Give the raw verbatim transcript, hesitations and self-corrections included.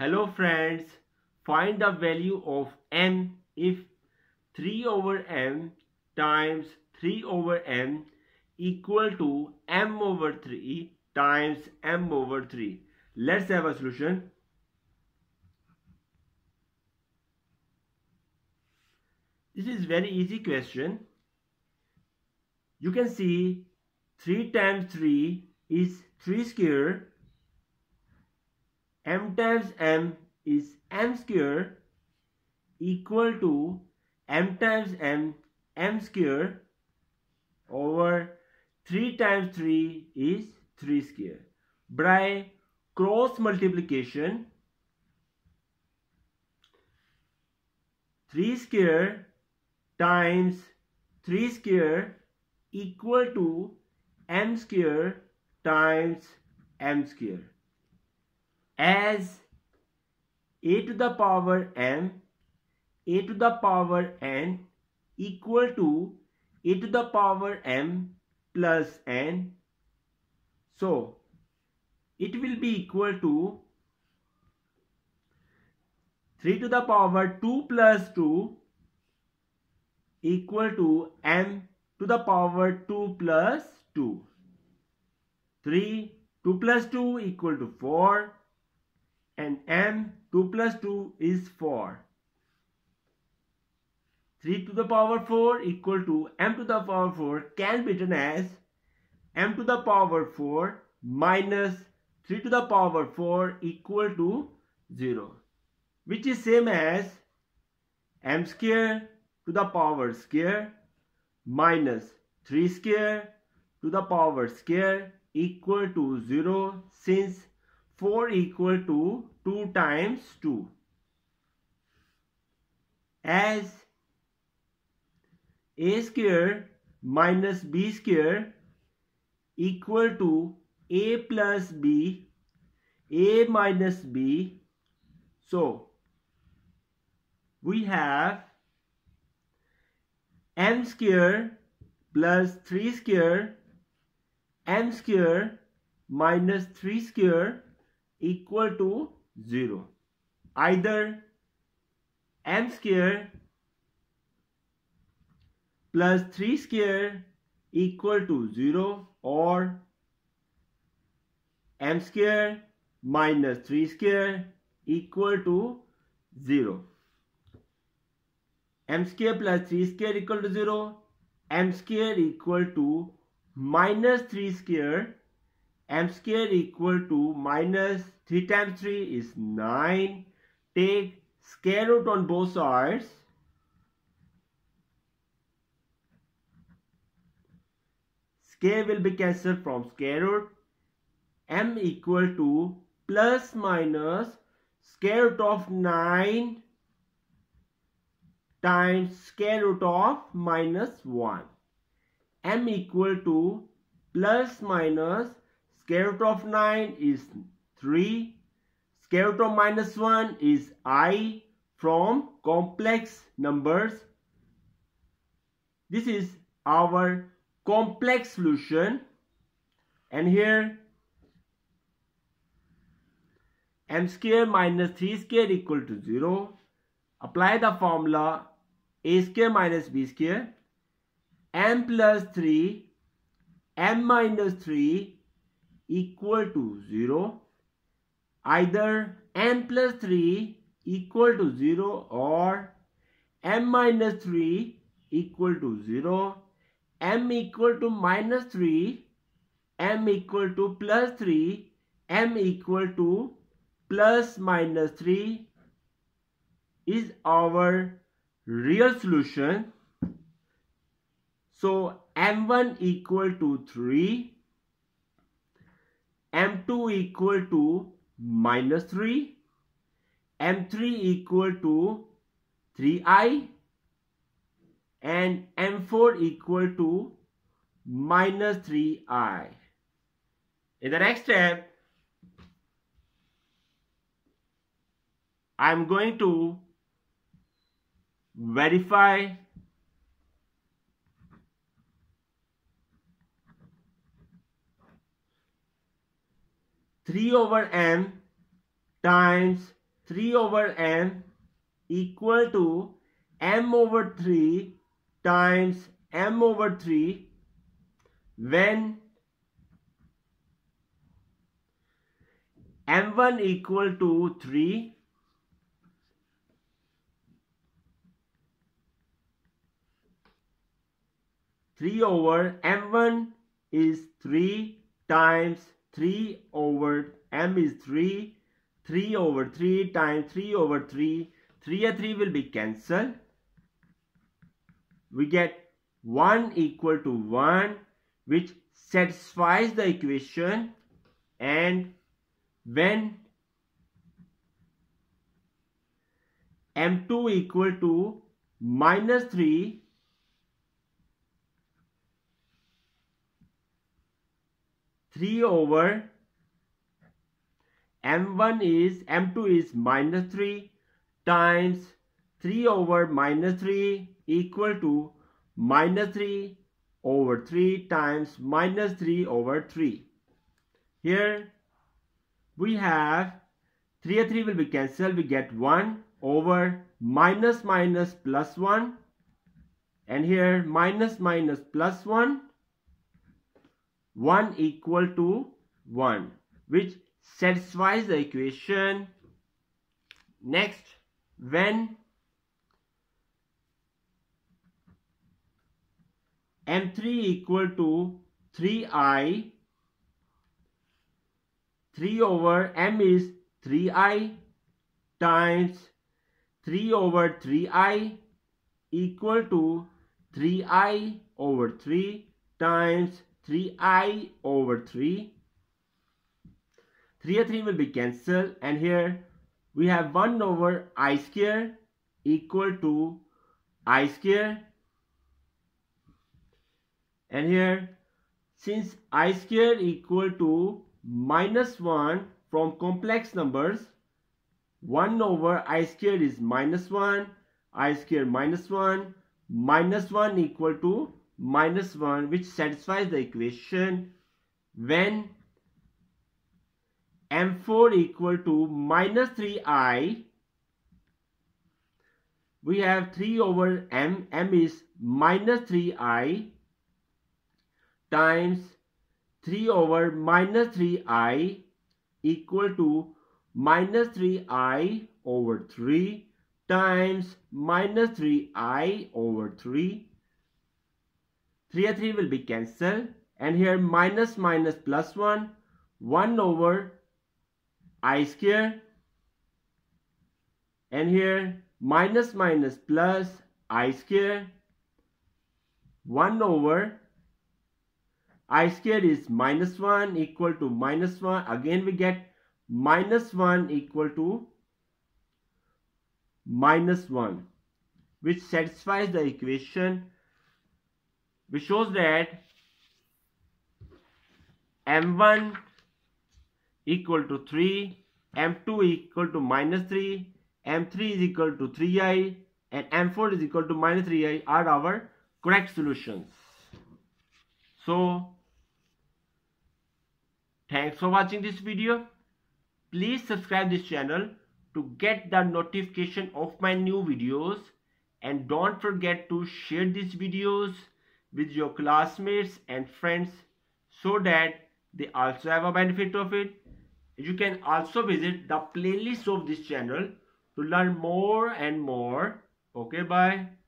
Hello friends, find the value of m if three over m times three over m equal to m over three times m over three. Let's have a solution. This is very easy question. You can see three times three is three square. M times m is m square equal to m times m, m square over three times three is three square. By cross multiplication, three square times three square equal to m square times m square. As a to the power m, a to the power n equal to a to the power m plus n. So, it will be equal to three to the power two plus two equal to m to the power two plus two. three, two plus two equal to four. And m, two plus two is four. three to the power four equal to m to the power four can be written as m to the power four minus three to the power four equal to zero, which is same as m square to the power square minus three square to the power square equal to zero, since four equal to two times two. As a square minus b square equal to a plus b, a minus b. So we have m square plus three square, m square minus three square equal to zero. Either m square plus three square equal to zero or m square minus three square equal to zero. M square plus three square equal to zero. M square equal to minus three square. M square equal to minus three times three is nine. Take square root on both sides. Square will be cancelled from square root. M equal to plus minus square root of nine times square root of minus one. M equal to plus minus square root of nine is three. Square root of minus one is I from complex numbers. This is our complex solution. And here m square minus three square equal to zero. Apply the formula a square minus b square. M plus three, m minus three equal to zero. Either m plus three equal to zero or m minus three equal to zero. M equal to minus three, m equal to plus three, m equal to plus minus three is our real solution. So m one equal to three, m two equal to minus three, m three equal to three i, and m four equal to minus three i. In the next step, I am going to verify three over m times three over m equal to m over three times m over three when m one equal to three, three over m one is three times three over m is three, three over three times three over three, three and three will be cancelled. We get one equal to one, which satisfies the equation. And when m two equal to minus three, three over m one is m two is minus three times three over minus three equal to minus three over three times minus three over three. Here we have three and three will be cancelled. We get one over minus minus plus one, and here minus minus plus one, one equal to one, which satisfies the equation. Next, when m three equal to three i, three over m is three i times three over three i equal to three i over three times three i over three. three and three will be cancelled, and here we have one over I square equal to I square, and here since I square equal to minus one from complex numbers, one over I square is minus one, I square minus one, minus one equal to minus one, which satisfies the equation. When m four equal to minus three i, we have three over m, m is minus three i times three over minus three i equal to minus three i over three times minus three i over three. three and three will be cancelled, and here minus minus plus one, one over I square, and here minus minus plus I square, one over I square is minus one equal to minus one, again we get minus one equal to minus one, which satisfies the equation, which shows that m one equal to three, m two equal to minus three, m three is equal to three i, and m four is equal to minus three i are our correct solutions. So, thanks for watching this video. Please subscribe this channel to get the notification of my new videos, and don't forget to share these videos with your classmates and friends so that they also have a benefit of it. You can also visit the playlist of this channel to learn more and more. Okay, bye.